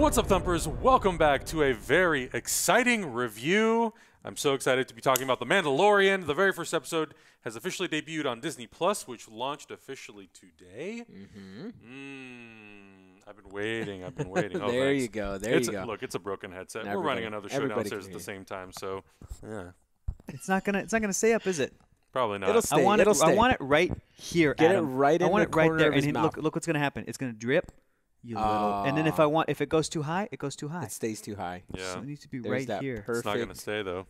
What's up, Thumpers? Welcome back to a very exciting review. I'm so excited to be talking about The Mandalorian. The very first episode has officially debuted on Disney Plus, which launched officially today. I've been waiting. Oh, there you go. There you go. Look, it's a broken headset. We're running another show downstairs at the same time, so yeah. It's not gonna stay up, is it? Probably not. It'll stay. I want it right here. Get it right in the corner of his mouth. Look what's gonna happen. It's gonna drip. And then if it goes too high, it goes too high. It stays too high. Yeah. So it needs to be right here. Perfect. It's not gonna stay though.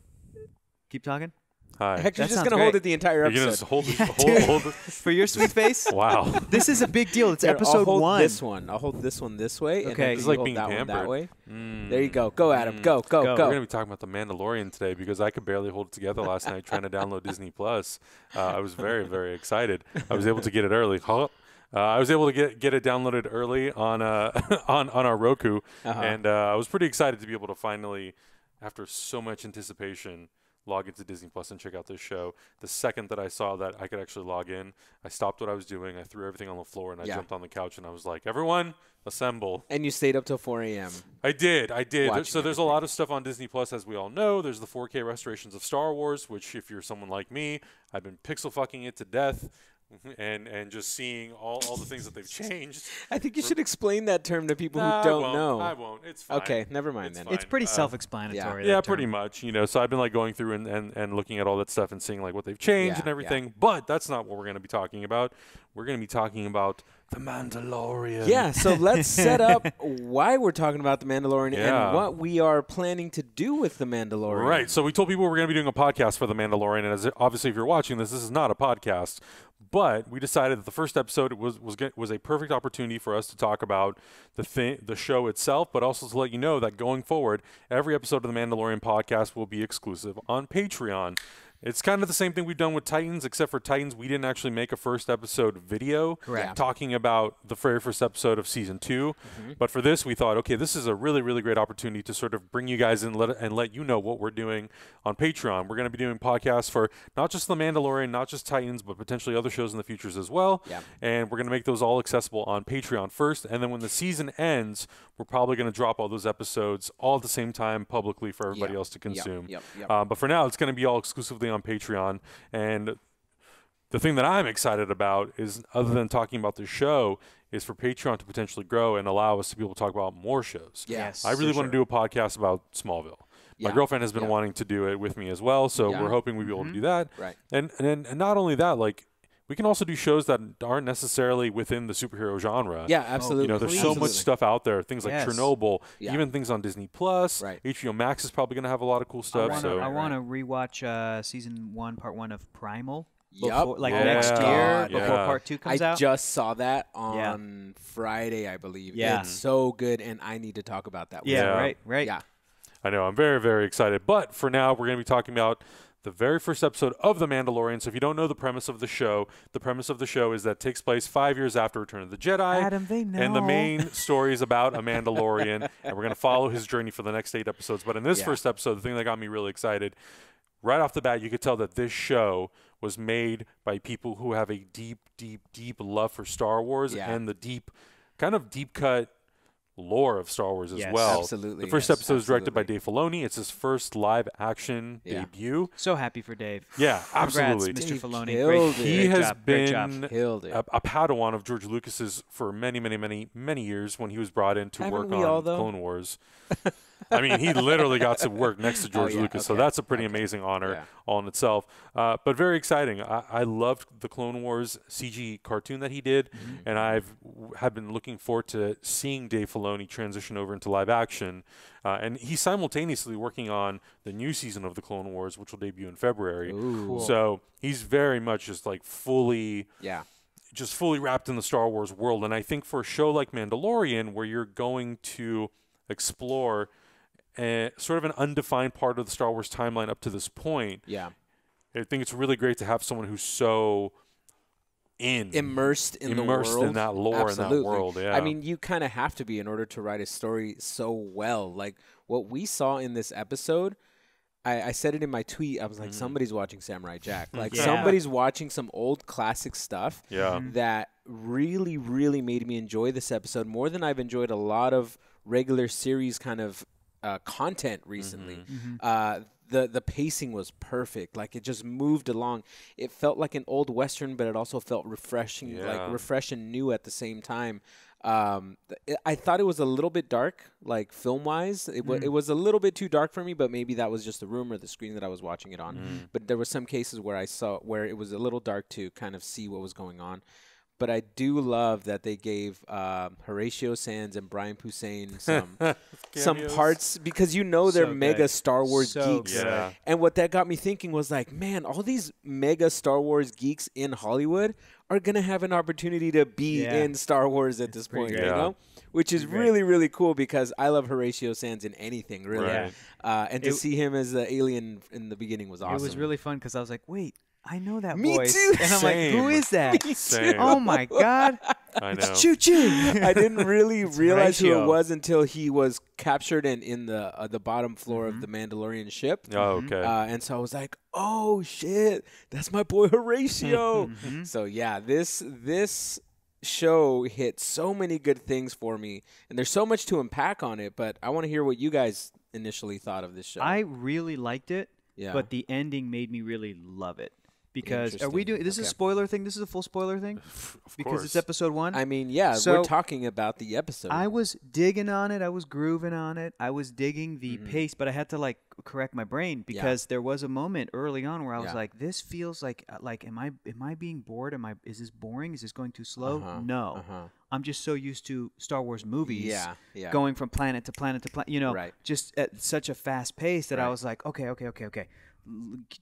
Keep talking. Hi. Hector's just gonna hold it the entire episode. You're gonna just hold it. For your sweet face. Wow. This is a big deal. It's episode 1. This one. I'll hold this one this way. Okay. And it's like being pampered that way. There you go. Go, Adam. Go. We're gonna be talking about The Mandalorian today because I could barely hold it together last night trying to download Disney Plus. I was very, very excited. I was able to get it early. I was able to get it downloaded early on our Roku, and I was pretty excited to be able to finally, after so much anticipation, log into Disney Plus and check out this show. The second that I saw that I could actually log in, I stopped what I was doing. I threw everything on the floor, and I jumped on the couch, and I was like, everyone, assemble. And you stayed up till 4 a.m. I did. There's a lot of stuff on Disney Plus, as we all know. There's the 4K restorations of Star Wars, which, if you're someone like me, I've been pixel-fucking it to death. And just seeing all the things that they've changed. I think you should explain that term to people who don't know. I won't. It's fine. Okay, never mind then. It's pretty self-explanatory. Yeah, pretty much. You know, so I've been like going through and looking at all that stuff and seeing like what they've changed and everything. Yeah. But that's not what we're going to be talking about. We're going to be talking about The Mandalorian. Yeah, so let's set up why we're talking about The Mandalorian and what we are planning to do with The Mandalorian. Right, so we told people we're going to be doing a podcast for The Mandalorian, and as obviously if you're watching this, this is not a podcast, but we decided that the first episode was a perfect opportunity for us to talk about the show itself, but also to let you know that going forward, every episode of The Mandalorian podcast will be exclusive on Patreon. It's kind of the same thing we've done with Titans, except for Titans, we didn't actually make a first episode video talking about the very first episode of season 2. But for this, we thought, okay, this is a really, really great opportunity to sort of bring you guys in and let you know what we're doing on Patreon. We're going to be doing podcasts for not just The Mandalorian, not just Titans, but potentially other shows in the future as well. Yeah. And we're going to make those all accessible on Patreon first. And then when the season ends, we're probably going to drop all those episodes all at the same time publicly for everybody else to consume. But for now, it's going to be all exclusively on Patreon, and the thing that I'm excited about is, other than talking about the show, is for Patreon to potentially grow and allow us to be able to talk about more shows. Yes, I really want to do a podcast about Smallville. My girlfriend has been wanting to do it with me as well, so we're hoping we'll be able to do that. Right, and not only that, like, we can also do shows that aren't necessarily within the superhero genre. Yeah, absolutely. You know, there's so much stuff out there. Things like Chernobyl, even things on Disney Plus. Right. HBO Max is probably going to have a lot of cool stuff. I want to rewatch season 1, part 1 of Primal. Next year, before part 2 comes out. I just saw that on Friday, I believe. Yeah, it's so good, and I need to talk about that. Yeah, right. I know. I'm very, very excited. But for now, we're going to be talking about the very first episode of The Mandalorian. So if you don't know the premise of the show, the premise of the show is that it takes place 5 years after Return of the Jedi. Adam, they know. And the main story is about a Mandalorian, and we're going to follow his journey for the next 8 episodes. But in this first episode, the thing that got me really excited, right off the bat, you could tell that this show was made by people who have a deep, deep, deep love for Star Wars and the deep cut lore of Star Wars as well. Absolutely. The first episode is directed by Dave Filoni. It's his first live action debut. So happy for Dave. Yeah, absolutely. Congrats, Mr. Filoni. He has been a Padawan of George Lucas's for many, many, many, many years when he was brought in to work on Clone Wars. I mean, he literally got to work next to George Lucas, so that's a pretty amazing honor all in itself. But very exciting. I loved the Clone Wars CG cartoon that he did, and I have been looking forward to seeing Dave Filoni transition over into live action. And he's simultaneously working on the new season of the Clone Wars, which will debut in February. Ooh, cool. So he's very much just like fully... Yeah. Just fully wrapped in the Star Wars world. And I think for a show like Mandalorian, where you're going to explore... sort of an undefined part of the Star Wars timeline up to this point. Yeah, I think it's really great to have someone who's so immersed in that lore and that world. Yeah, I mean, you kind of have to be in order to write a story so well. Like what we saw in this episode, I said it in my tweet. I was like, somebody's watching Samurai Jack. Like somebody's watching some old classic stuff. Yeah, that really, really made me enjoy this episode more than I've enjoyed a lot of regular series kind of content recently. Mm-hmm. The pacing was perfect. Like, it just moved along. It felt like an old Western, but it also felt refreshing, like refresh and new at the same time. I thought it was a little bit dark, like film-wise. It was a little bit too dark for me, but maybe that was just the room or the screen that I was watching it on. Mm. But there were some cases where I saw where it was a little dark to kind of see what was going on. But I do love that they gave Horatio Sanz and Brian Poussaint some parts, because you know they're mega Star Wars geeks. Yeah. And what that got me thinking was like, man, all these mega Star Wars geeks in Hollywood are going to have an opportunity to be in Star Wars at this point, you know? Which is really, really cool, because I love Horatio Sanz in anything, really. Right. And to see him as the alien in the beginning was awesome. It was really fun, because I was like, wait. I know that voice. Me too. And I'm like, who is that? Oh, my God. I know. It's Choo-Choo. I didn't really realize who it was until he was captured and in the bottom floor of the Mandalorian ship. Oh, okay. And so I was like, oh, shit. That's my boy Horatio. So, yeah, this show hit so many good things for me. And there's so much to unpack on it, but I want to hear what you guys initially thought of this show. I really liked it, but the ending made me really love it. Because are we doing this is a spoiler thing? This is a full spoiler thing? Of course. It's episode 1. I mean, yeah, so we're talking about the episode. I was digging on it. I was grooving on it. I was digging the pace, but I had to like correct my brain, because there was a moment early on where I was like, this feels like am I being bored? Is this boring? Is this going too slow? No. I'm just so used to Star Wars movies going from planet to planet to planet, you know, just at such a fast pace that I was like, okay.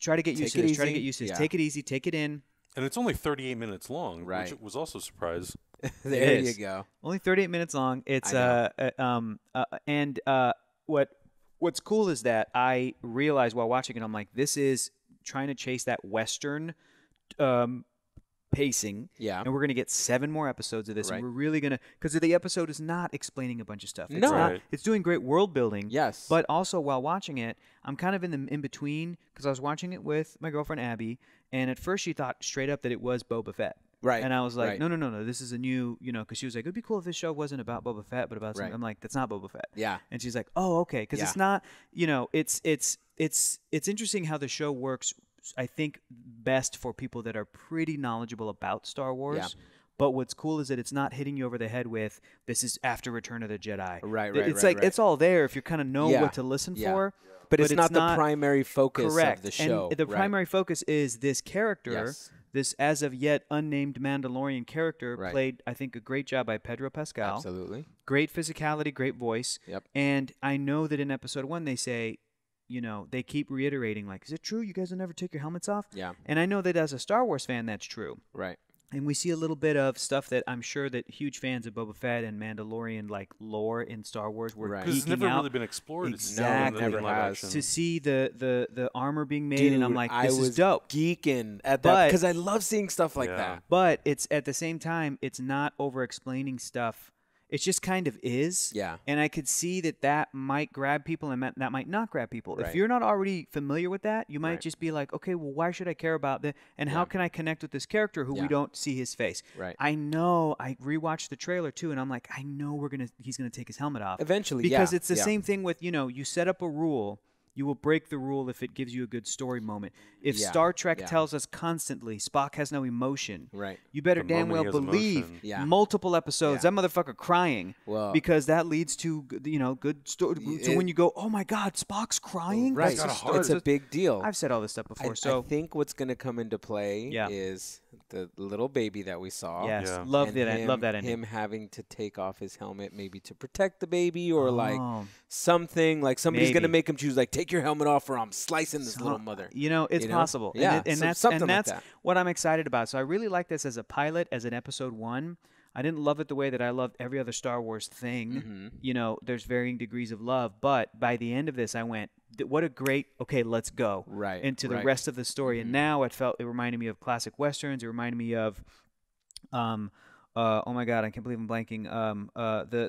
Try to get used to this. Try to get used to this. Take it easy. Take it in. And it's only 38 minutes long, which it was also a surprise. There you go. Only 38 minutes long. It's what's cool is that I realized while watching it, I'm like, this is trying to chase that Western pacing. Yeah. And we're going to get 7 more episodes of this. And we're really going to, because the episode is not explaining a bunch of stuff. It's not. It's doing great world building. Yes. But also while watching it, I'm kind of in the in between, because I was watching it with my girlfriend, Abby. And at first she thought straight up that it was Boba Fett. Right. And I was like, no. This is a new, you know, because she was like, it would be cool if this show wasn't about Boba Fett, but about something. I'm like, that's not Boba Fett. Yeah. And she's like, oh, okay. Because it's not, you know, it's interesting how the show works, I think, best for people that are pretty knowledgeable about Star Wars. Yeah. But what's cool is that it's not hitting you over the head with, this is after Return of the Jedi. Right. It's all there if you kind of know what to listen for. But it's not the primary focus of the show. And the primary focus is this character, this as of yet unnamed Mandalorian character, played, I think, a great job by Pedro Pascal. Absolutely. Great physicality, great voice. Yep. And I know that in episode 1 they say, you know, they keep reiterating, like, is it true you guys will never take your helmets off? Yeah. And I know that as a Star Wars fan, that's true. Right. And we see a little bit of stuff that I'm sure that huge fans of Boba Fett and Mandalorian, like, lore in Star Wars were geeking out. Because it's never really been explored. Exactly. It's never has. To see the armor being made, dude, and I'm like, this is dope. Geeking at that, because I love seeing stuff like that. But it's at the same time, it's not over-explaining stuff. It just kind of is. Yeah. And I could see that that might grab people and that might not grab people. Right. If you're not already familiar with that, you might just be like, okay, well, why should I care about this? And how can I connect with this character who we don't see his face? Right. I know. I rewatched the trailer, too, and I'm like, I know he's going to take his helmet off. Eventually, because it's the same thing with, you know, you set up a rule. You will break the rule if it gives you a good story moment. If Star Trek tells us constantly Spock has no emotion, you better damn well believe multiple episodes that motherfucker crying, because that leads to, you know, good story. So when you go, oh my God, Spock's crying, it's a big deal. I've said all this stuff before. So I think what's going to come into play is the little baby that we saw. Yes, loved it. I love that ending. Him having to take off his helmet, maybe to protect the baby, or like something like somebody's going to make him choose, like, take your helmet off or I'm slicing this little mother. You know, it's possible. Yeah, and that's what I'm excited about. So I really like this as a pilot, as an episode 1. I didn't love it the way that I loved every other Star Wars thing. You know, there's varying degrees of love. But by the end of this, I went, what a great, okay, let's go. Right. Into the rest of the story. And now it reminded me of classic Westerns. It reminded me of oh my God, I can't believe I'm blanking.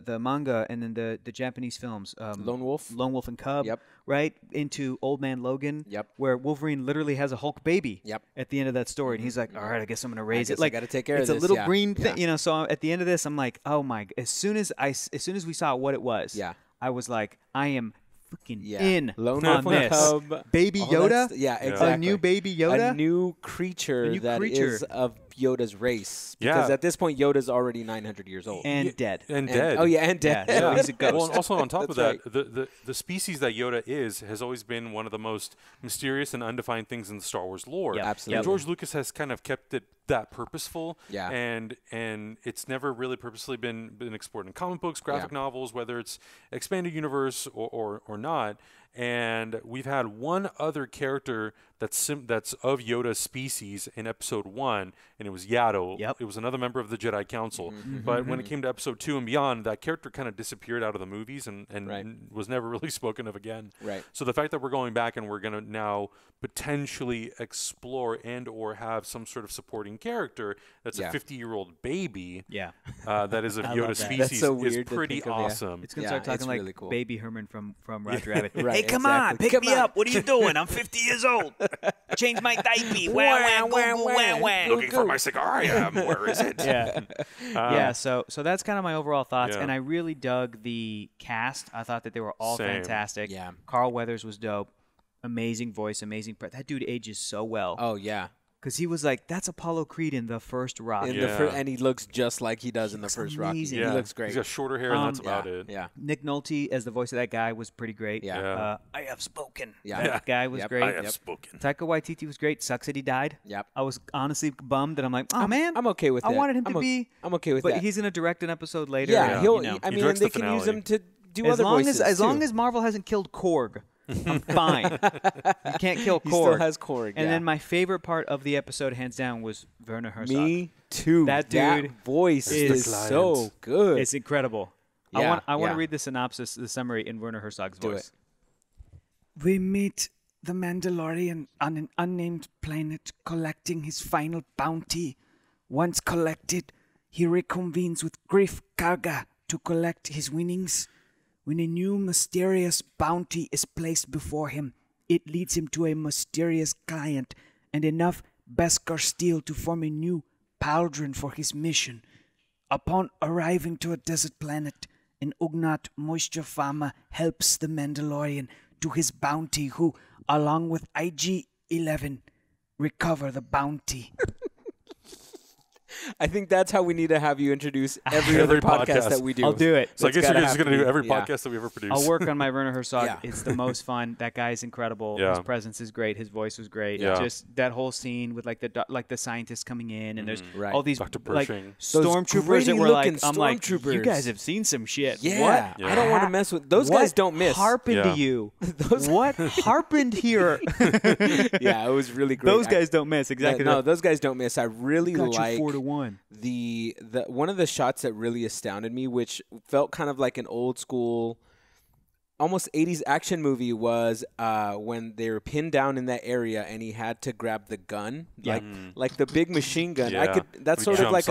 The manga and then the Japanese films. Lone Wolf and Cub. Yep. Right into Old Man Logan. Yep. Where Wolverine literally has a Hulk baby. Yep. At the end of that story, and he's like, all right, I guess I'm gonna raise it. Like, I gotta take care of this. It's a little green thing, you know. So at the end of this, I'm like, oh my! As soon as we saw what it was, I was like, I am fucking in on this. Hub. Baby Yoda? Yeah, exactly. A new baby Yoda? A new creature that is of Yoda's race. Because at this point, Yoda's already 900 years old. And dead. Oh, yeah, and dead. Yeah. So he's a ghost. Well, and also on top of that, the species that Yoda is has always been one of the most mysterious and undefined things in the Star Wars lore. Yep. Absolutely. And George Lucas has kind of kept it that purposeful, and it's never really purposely been explored in comic books, graphic novels, whether it's expanded universe or not. And we've had one other character that's of Yoda's species in Episode 1, and it was Yaddle. It was another member of the Jedi Council. But when it came to Episode 2 and beyond, that character kind of disappeared out of the movies and was never really spoken of again. So the fact that we're going back and we're going to now potentially explore and or have some sort of supporting character that's a 50-year-old baby that is of Yoda's species is pretty awesome. It's going to start talking like really cool. Baby Herman from Roger Rabbit. Hey, come on. Pick me up. What are you doing? I'm 50 years old. Change my diaper. Looking for my cigar. I am. Where is it? So that's kind of my overall thoughts. And I really dug the cast. I thought that they were all fantastic. Yeah. Carl Weathers was dope. Amazing voice. Amazing. That dude ages so well. Oh, yeah. Because he was like, that's Apollo Creed in the first Rocky. And he looks just like he does in the first Rocky. He looks great. He's got shorter hair, and that's about it. Nick Nolte as the voice of that guy was pretty great. I have spoken. That guy was great. I have spoken. Taika Waititi was great. Sucks that he died. I was honestly bummed that I'm like, oh, man. I'm okay with that. I wanted him to be. I'm okay with that. But he's going to direct an episode later. I mean, they can use him to do other voices. As long as Marvel hasn't killed Korg. I'm fine. You can't kill Korg. He still has Korg. And then my favorite part of the episode, hands down, was Werner Herzog. Me too. That voice is so good. It's incredible. I want to read the synopsis, the summary in Werner Herzog's voice. We meet the Mandalorian on an unnamed planet, collecting his final bounty. Once collected, he reconvenes with Griff Karga to collect his winnings. When a new mysterious bounty is placed before him, it leads him to a mysterious client and enough Beskar steel to form a new pauldron for his mission. Upon arriving to a desert planet, an Ugnaught moisture farmer helps the Mandalorian to his bounty, who, along with IG-11, recover the bounty. I think that's how we need to have you introduce every podcast that we do. I'll do it. So I guess you're just going to do every podcast that we ever produce. I'll work on my Werner Herzog. It's the most fun. That guy is incredible. His presence is great. His voice was great. Just that whole scene with like the scientists coming in, and there's all these like stormtroopers that were like, I'm like, you guys have seen some shit. What? I don't want to mess with those guys. Don't miss. Harpened to you? What harpened here? It was really great. Those guys don't miss. Exactly. No, those guys don't miss. I really like. The one of the shots that really astounded me, which felt kind of like an old school, almost 80s action movie, was when they were pinned down in that area and he had to grab the gun, like the big machine gun. That's sort of like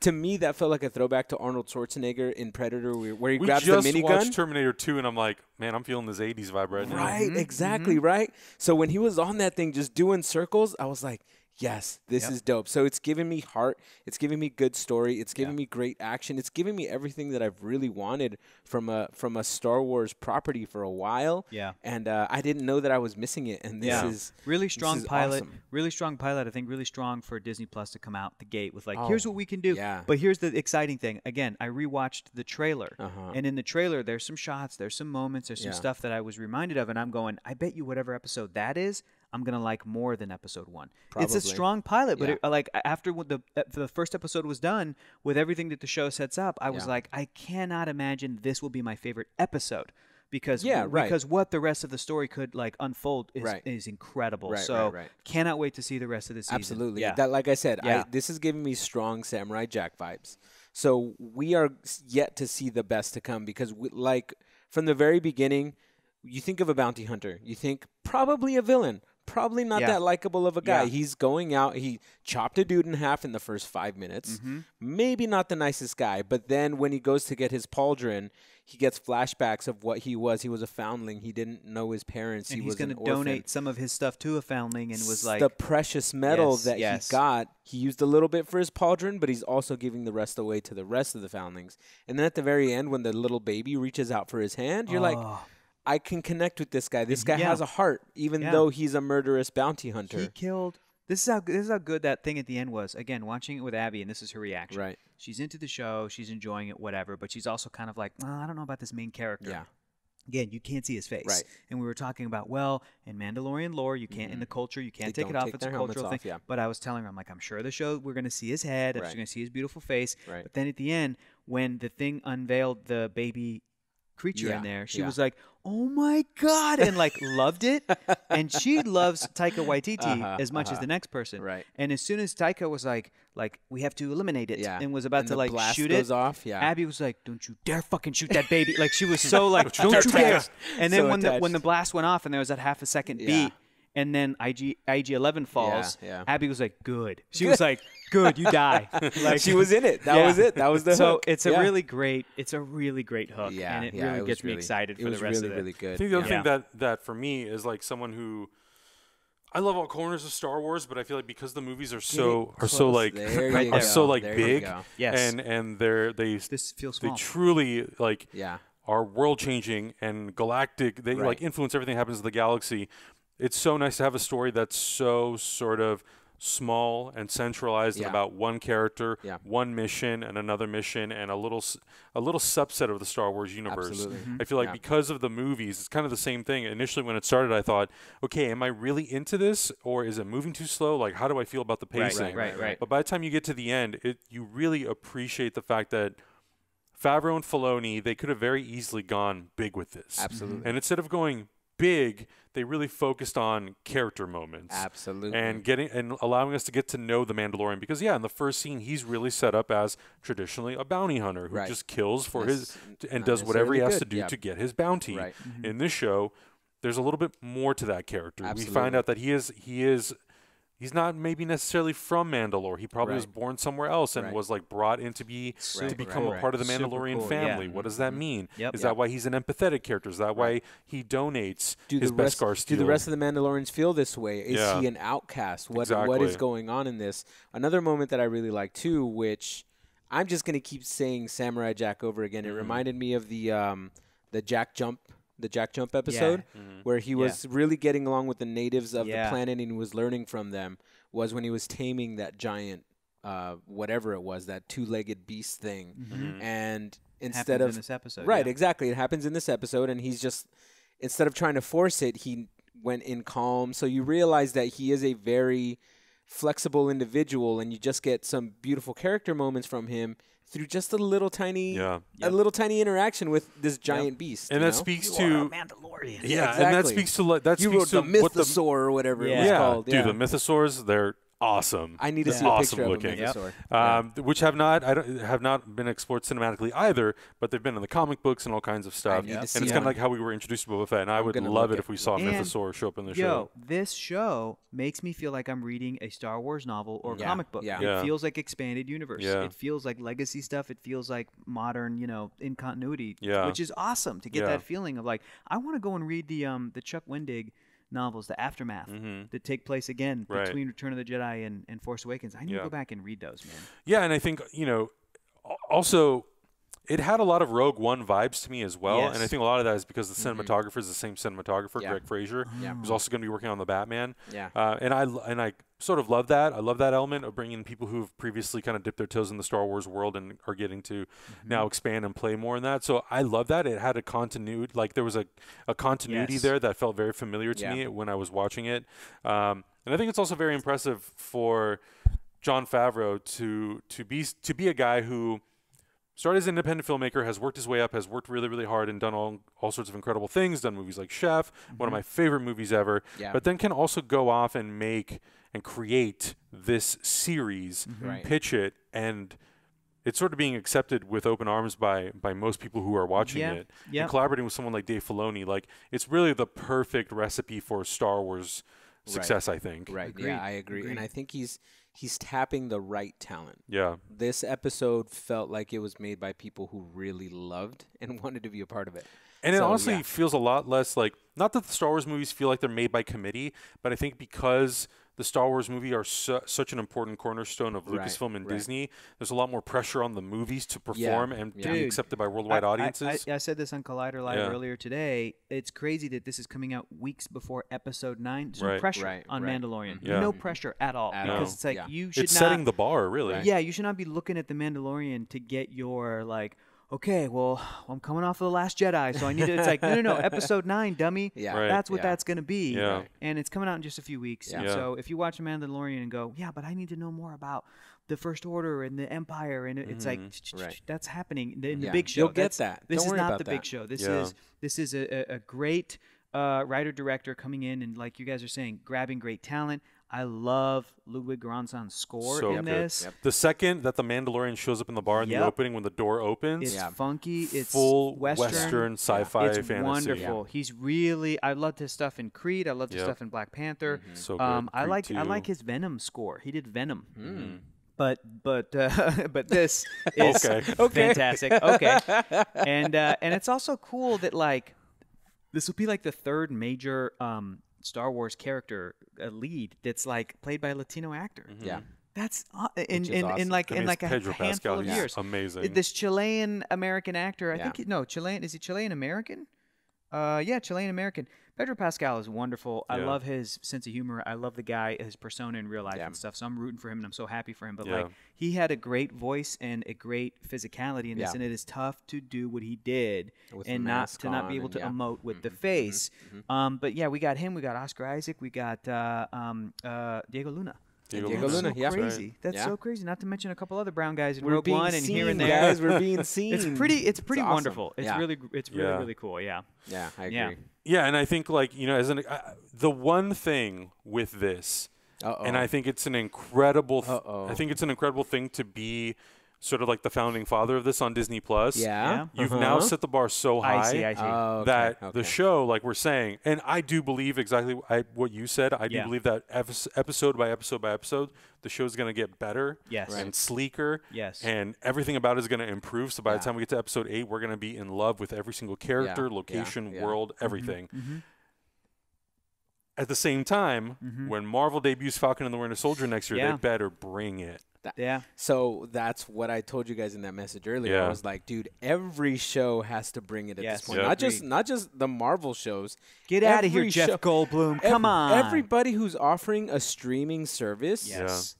to me that felt like a throwback to Arnold Schwarzenegger in Predator, where he grabs the minigun. We just watched Terminator 2, and I'm like, man, I'm feeling this 80s vibe right now. Right, exactly. So when he was on that thing just doing circles, I was like, yes, this is dope. So it's giving me heart. It's giving me good story. It's giving me great action. It's giving me everything that I've really wanted from a Star Wars property for a while. And I didn't know that I was missing it. And this is really strong pilot. Awesome. Really strong pilot. I think really strong for Disney Plus to come out the gate with like, here's what we can do. But here's the exciting thing. Again, I rewatched the trailer, and in the trailer there's some shots, there's some moments, there's some stuff that I was reminded of, and I'm going, I bet you whatever episode that is, I'm going to like more than Episode 1. Probably. It's a strong pilot, but it, like after the first episode was done, with everything that the show sets up, I was like, I cannot imagine this will be my favorite episode, because because what the rest of the story could like unfold is incredible. Cannot wait to see the rest of the season. Absolutely. That, like I said, this is giving me strong Samurai Jack vibes. So we are yet to see the best to come, because we, like from the very beginning, you think of a bounty hunter, you think probably a villain, probably not that likable of a guy. He's going out. He chopped a dude in half in the first 5 minutes. Mm-hmm. Maybe not the nicest guy. But then when he goes to get his pauldron, he gets flashbacks of what he was. He was a foundling. He didn't know his parents. And he was an orphan. He's going to donate some of his stuff to a foundling and was like... The precious metal that he got, he used a little bit for his pauldron, but he's also giving the rest away to the rest of the foundlings. And then at the very end, when the little baby reaches out for his hand, you're like... I can connect with this guy. This guy has a heart, even though he's a murderous bounty hunter. He killed. This is how good that thing at the end was. Again, watching it with Abby, and this is her reaction. Right. She's into the show. She's enjoying it, whatever. But she's also kind of like, well, I don't know about this main character. Yeah. Again, you can't see his face. Right. And we were talking about, well, in Mandalorian lore, you can't, in the culture, you can't take it off. It's a cultural thing. Yeah. But I was telling her, I'm like, I'm sure the show, we're going to see his head. Right. I'm going to see his beautiful face. Right. But then at the end, when the thing unveiled the baby creature in there, she was like, oh my God, and like loved it. And she loves Taika Waititi as much as the next person. Right. And as soon as Taika was like we have to eliminate it and was about to like shoot it off, Abby was like, don't you dare fucking shoot that baby. Like she was so like, don't you dare. And then so when the blast went off and there was that half a second beat and then IG-11 falls, Abby was like, good. She was like, good, you die. Like she was in it. That was it. That was the hook. So it's a really great hook. Yeah, and it really gets me excited for the rest of it. It was really good. I think the other thing that for me is like someone who I love all corners of Star Wars, but I feel like because the movies are so big and they truly like are world changing and galactic. They like influence everything that happens in the galaxy. It's so nice to have a story that's so sort of small and centralized and about one character, one mission, and another mission, and a little subset of the Star Wars universe. Absolutely. Mm-hmm. I feel like because of the movies, it's kind of the same thing. Initially, when it started, I thought, okay, am I really into this, or is it moving too slow? Like, how do I feel about the pacing? Right. But by the time you get to the end, you really appreciate the fact that Favreau and Filoni, they could have very easily gone big with this. Absolutely. And instead of going big, they really focused on character moments. Absolutely. And allowing us to get to know the Mandalorian, because in the first scene he's really set up as traditionally a bounty hunter who just kills for his and does whatever he has to do to get his bounty. Right. Mm-hmm. In this show, there's a little bit more to that character. Absolutely. We find out that he's not maybe necessarily from Mandalore. He probably was born somewhere else and was like brought in to become a part of the Mandalorian family. Yeah. What does that mean? Yep. Is that why he's an empathetic character? Is that why he donates his Beskar steel? Do the rest of the Mandalorians feel this way? Is he an outcast? What is going on in this? Another moment that I really like too, which I'm just going to keep saying Samurai Jack over again. Mm. It reminded me of the Jack Jump episode where he was really getting along with the natives of the planet and he was learning from them, was when he was taming that giant whatever it was, that two-legged beast thing. Mm-hmm. And instead of in this episode, exactly, it happens in this episode, and he's just, instead of trying to force it, he went in calm. So you realize that he is a very flexible individual, and you just get some beautiful character moments from him through just a little tiny interaction with this giant beast. And that speaks to Mandalorian. Yeah, exactly. And that speaks to what the Mythosaur or whatever it was called. Yeah. Dude, the Mythosaurs, they're awesome. I need to see a picture of a Mythosaur. Which have not been explored cinematically either, but they've been in the comic books and all kinds of stuff. And it's kind of like how we were introduced to Boba Fett, and I would love it if we saw a Mythosaur show up in the show. This show makes me feel like I'm reading a Star Wars novel or comic book. Yeah. It feels like expanded universe. Yeah. It feels like legacy stuff. It feels like modern, in continuity, which is awesome to get that feeling of like, I want to go and read the Chuck Wendig novels, the Aftermath, that take place again between Return of the Jedi and Force Awakens. I need to go back and read those, man. Yeah, and I think, also it had a lot of Rogue One vibes to me as well. Yes. And I think a lot of that is because the cinematographer is the same cinematographer, Greg Fraser, who's also going to be working on the Batman. Yeah. And I sort of love that. I love that element of bringing people who've previously kind of dipped their toes in the Star Wars world and are getting to now expand and play more in that. So I love that. It had a continuity. Like there was a continuity there that felt very familiar to me when I was watching it. And I think it's also very impressive for Jon Favreau to be a guy who started as an independent filmmaker, has worked his way up, has worked really, really hard, and done all sorts of incredible things, done movies like Chef, one of my favorite movies ever, but then can also go off and make and create this series, pitch it, and it's sort of being accepted with open arms by most people who are watching it. Yeah. And collaborating with someone like Dave Filoni, like it's really the perfect recipe for Star Wars success, I think. Right. Agreed. Yeah, I agree. Agreed. And I think he's tapping the right talent. Yeah. This episode felt like it was made by people who really loved and wanted to be a part of it. And so, it honestly feels a lot less like, not that the Star Wars movies feel like they're made by committee, but I think because the Star Wars movie are such an important cornerstone of Lucasfilm and Disney, there's a lot more pressure on the movies to perform and to be accepted by worldwide audiences. I said this on Collider Live earlier today. It's crazy that this is coming out weeks before Episode 9. There's no pressure on Mandalorian. Yeah. No pressure at all. Because it's like, you should it's not... It's setting the bar, really. Yeah, you should not be looking at the Mandalorian to get your, like... okay, well, I'm coming off of The Last Jedi, so I need to, it's like, no, Episode 9, dummy. Yeah. Right. That's what that's going to be. Yeah. And it's coming out in just a few weeks. Yeah. So if you watch The Mandalorian and go, yeah, but I need to know more about the First Order and the Empire, and it's like, that's happening in the big show. You'll get that. This is not the big show. This is a great writer-director coming in and, like you guys are saying, grabbing great talent. I love Ludwig Göransson's score in this. Yep. The second that the Mandalorian shows up in the bar in the opening, when the door opens, it's funky. It's full Western sci-fi fantasy. It's wonderful. Yeah. He's really. I loved his stuff in Creed. I loved his stuff in Black Panther. Mm-hmm. So good. I like his Venom score. He did Venom. Mm. But this is fantastic. And it's also cool that like this will be like the third major Star Wars character, a lead that's like played by a Latino actor. Mm-hmm. Yeah. That's in like Pedro Pascal, of years. Amazing. This Chilean American actor, I think Chilean, is he Chilean American? Chilean American. Pedro Pascal is wonderful. I love his sense of humor. I love the guy, his persona in real life and stuff. So I'm rooting for him and I'm so happy for him. But like he had a great voice and a great physicality in this, and it is tough to do what he did with and not be able to emote with the face. Mm-hmm. But yeah, we got him. We got Oscar Isaac. We got Diego Luna. Diego Luna, so crazy. Right. That's so crazy. Not to mention a couple other brown guys in Rogue One and here and there. Guys, we're being seen. It's pretty awesome. Wonderful. It's really cool. Yeah. Yeah, I agree. Yeah, and I think like as the one thing with this, and I think it's an incredible. I think it's an incredible thing to be sort of like the founding father of this on Disney Plus. Yeah. You've now set the bar so high that the show, like we're saying, and I do believe exactly what you said. I do believe that episode by episode by episode, the show's going to get better and sleeker. Yes. And everything about it is going to improve. So by the time we get to episode 8, we're going to be in love with every single character, location, world, everything. Mm-hmm. At the same time, when Marvel debuts Falcon and the Winter Soldier next year, they better bring it. So that's what I told you guys in that message earlier. I was like, dude, every show has to bring it at this point. Not just the Marvel shows. Get out of here, Jeff Goldblum. Come on. Everybody who's offering a streaming service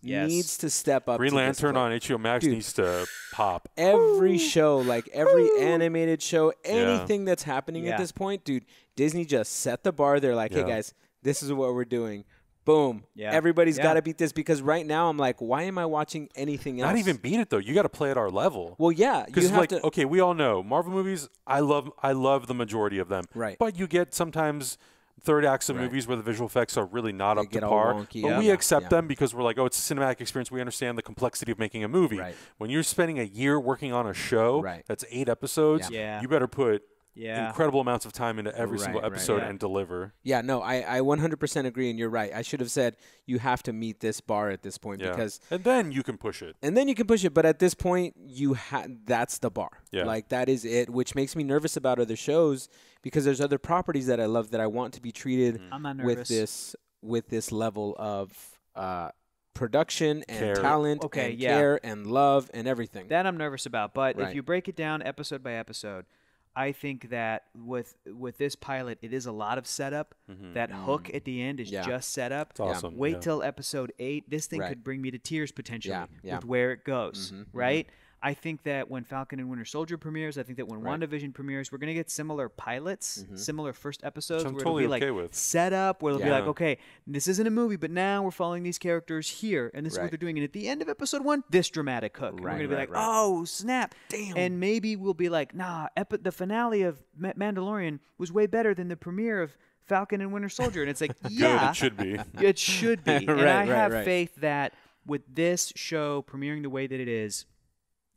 needs to step up. Green Lantern on HBO Max needs to pop. Every show, like every animated show, anything that's happening at this point, dude, Disney just set the bar. They're like, hey guys, this is what we're doing. Boom. Yeah. Everybody's got to beat this, because right now I'm like, why am I watching anything else? Not even beat it, though. You got to play at our level. Well, yeah. Because, like, okay, we all know Marvel movies, I love the majority of them. Right. But you get sometimes third acts of movies where the visual effects are really not up to par. Wonky, but we accept them because we're like, oh, it's a cinematic experience. We understand the complexity of making a movie. Right. When you're spending a year working on a show that's 8 episodes, you better put – incredible amounts of time into every single episode and deliver. Yeah, no, I 100% agree, and you're right. I should have said you have to meet this bar at this point because... And then you can push it. And then you can push it, but at this point, that's the bar. Yeah. Like, that is it, which makes me nervous about other shows because there's other properties that I love that I want to be treated with this level of... production and talent and care and love and everything. That I'm nervous about, but if you break it down episode by episode... I think that with this pilot, it is a lot of setup. That hook at the end is just setup. It's awesome. Wait till episode 8. This thing could bring me to tears potentially with where it goes, right? I think that when Falcon and Winter Soldier premieres, I think that when WandaVision premieres, we're going to get similar pilots, similar first episodes. Which I'm totally okay with. Set up where it'll be like, okay, this isn't a movie, but now we're following these characters here, and this is what they're doing. And at the end of episode 1, this dramatic hook. We're going to be like, oh, snap. Damn. And maybe we'll be like, nah, the finale of Mandalorian was way better than the premiere of Falcon and Winter Soldier. And it's like, yeah. It should be. It should be. And I have faith that with this show premiering the way that it is,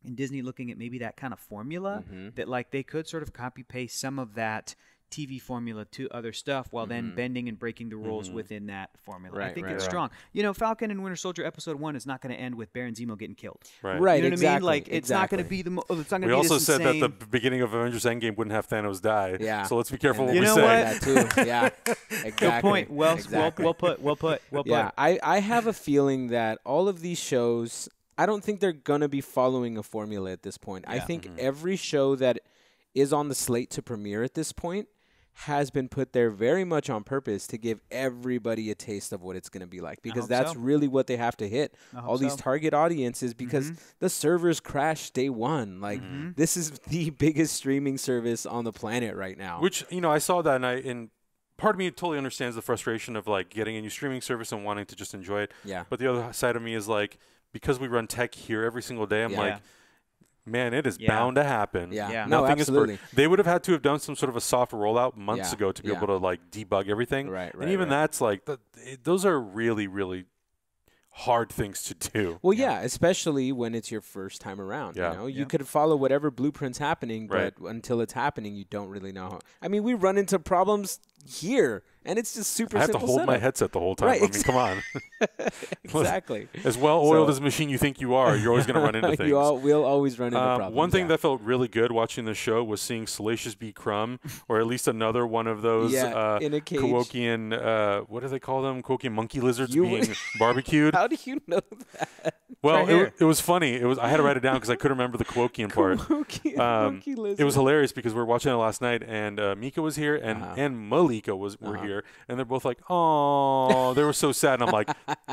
and Disney looking at maybe that kind of formula that like they could sort of copy paste some of that TV formula to other stuff while then bending and breaking the rules within that formula. Right, I think it's strong. You know, Falcon and Winter Soldier episode 1 is not going to end with Baron Zemo getting killed. Right, you know exactly. What I mean? Like, it's not going to be the it's not going to be We also said that the beginning of Avengers Endgame wouldn't have Thanos die. Yeah. So let's be careful what we say. You know what? Yeah, exactly. Good point. Well put. Yeah, I have a feeling that all of these shows, I don't think they're going to be following a formula at this point. Yeah. I think every show that is on the slate to premiere at this point has been put there very much on purpose to give everybody a taste of what it's going to be like, because that's really what they have to hit. All these target audiences, because the servers crashed day one. Like, this is the biggest streaming service on the planet right now. Which, you know, I saw that, and part of me totally understands the frustration of, like, getting a new streaming service and wanting to just enjoy it. Yeah. But the other side of me is, like, because we run tech here every single day, I'm like, man, it is bound to happen. Nothing is perfect. They would have had to have done some sort of a soft rollout months ago to be able to, like, debug everything. And even that's, like, those are really, really hard things to do. Well, yeah, especially when it's your first time around. You know, you could follow whatever blueprint's happening, but until it's happening, you don't really know how. I mean, we run into problems here, and it's just super simple. I have to hold my headset the whole time. I mean, come on. Exactly. As well-oiled as a machine you think you are, you're always going to run into things. We'll always run into problems. One thing that felt really good watching the show was seeing Salacious B. Crumb, or at least another one of those in a cage. Kuokian, what do they call them? Kuokian monkey lizards being barbecued. How do you know that? Well, it was funny. I had to write it down because I couldn't remember the Kuokian part. Kuokian monkey lizard. It was hilarious because we were watching it last night, and Mika was here, and Malika were here, and they're both like, "Oh," they were so sad, and I'm like,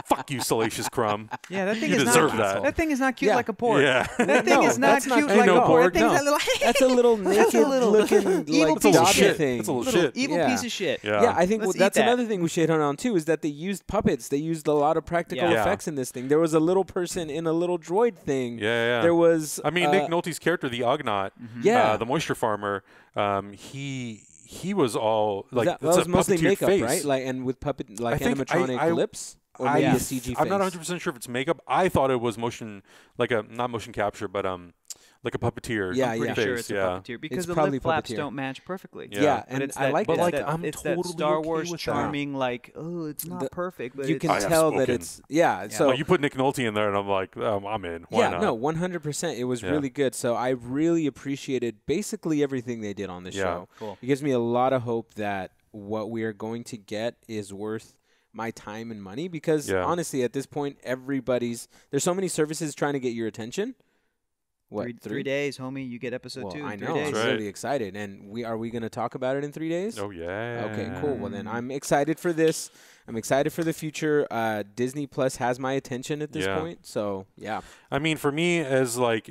"Fuck you, Salacious Crumb." Yeah, that thing you deserve that. That thing is not cute like a pork. Yeah, that thing is not cute like a pork. That's a little naked-looking evil piece of shit. That's a little shit. Evil piece of shit. Yeah, I think that's another thing we should hit on too, is that they used puppets. They used a lot of practical effects in this thing. There was a little person in a little droid thing. Yeah, yeah. There was. I mean, Nick Nolte's character, the Ugnaught, the moisture farmer. He was all like that was mostly makeup, right? Like, and with puppet, like animatronic lips, or maybe a CG face. I'm not 100% sure if it's makeup. I thought it was motion, like a not motion capture, but like a puppeteer. Yeah, I'm pretty sure it's a puppeteer, because the lip flaps don't match perfectly. Yeah, and I like that. But I'm totally that Star Wars charming, like, oh, it's not perfect, but you can tell that it's So you put Nick Nolte in there, and I'm like, I'm in. Why not? Yeah, no, 100%. It was really good. So I really appreciated basically everything they did on the show. Cool. It gives me a lot of hope that what we are going to get is worth my time and money, because honestly, at this point, there's so many services trying to get your attention. What, three days, homie? You get episode 2. I know. I'm really excited, and are we going to talk about it in 3 days? Oh yeah. Okay, cool. Well then, I'm excited for this. I'm excited for the future. Disney Plus has my attention at this point, so yeah. I mean, for me, as I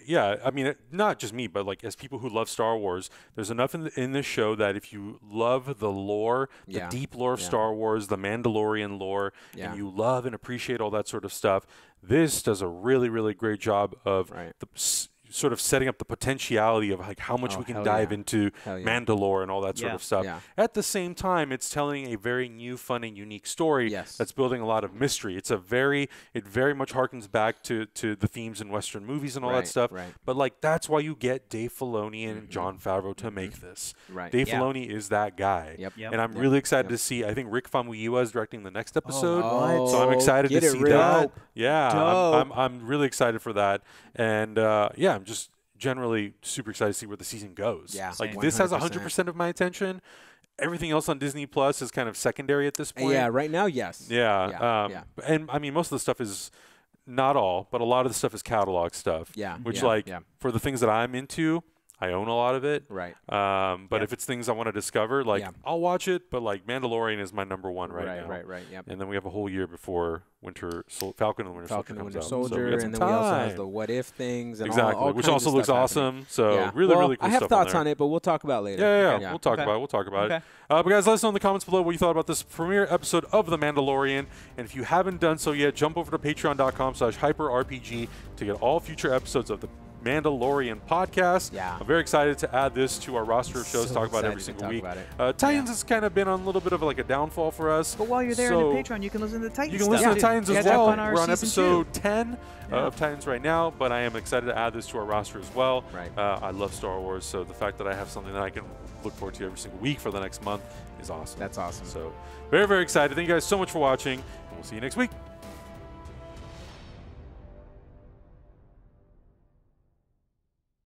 mean, not just me, but like as people who love Star Wars, there's enough in this show that if you love the lore, the deep lore of Star Wars, the Mandalorian lore, and you love and appreciate all that sort of stuff, this does a really, really great job of the sort of setting up the potentiality of like how much we can dive into Mandalore and all that sort of stuff. At the same time, it's telling a very new, fun, and unique story that's building a lot of mystery. It's it very much harkens back to the themes in Western movies and all that stuff. But like, that's why you get Dave Filoni and Jon Favreau to make this. Dave Filoni is that guy. And I'm really excited to see. I think Rick Famuyiwa is directing the next episode. So I'm excited to see that. Yeah, I'm really excited for that. And yeah, I'm just generally super excited to see where the season goes. Yeah, like 100%. This has 100% of my attention. Everything else on Disney Plus is kind of secondary at this point. Yeah, right now, yes. Yeah, and I mean, most of the stuff is not all, but a lot of the stuff is catalog stuff. Yeah, which like for the things that I'm into, I own a lot of it. Right. But if it's things I want to discover, like I'll watch it. But like Mandalorian is my #1 right now. Right. Yep. And then we have a whole year before Falcon and the Winter Soldier comes out. So and then we also have the What If things. And all which also looks awesome. So yeah. really cool stuff. I have thoughts on it, but we'll talk about it later. Yeah. We'll talk about it. But guys, let us know in the comments below what you thought about this premiere episode of The Mandalorian. And if you haven't done so yet, jump over to patreon.com/hyperrpg to get all future episodes of the Mandalorian podcast. Yeah. I'm very excited to add this to our roster of shows to talk about every single week. Titans has kind of been on a little bit of like a downfall for us. But while you're there on the Patreon, you can listen to the Titans. You can listen to Titans as well. We're on episode 10 of Titans right now, but I am excited to add this to our roster as well. I love Star Wars, so the fact that I have something that I can look forward to every single week for the next month is awesome. That's awesome. So very, very excited. Thank you guys so much for watching, and we'll see you next week.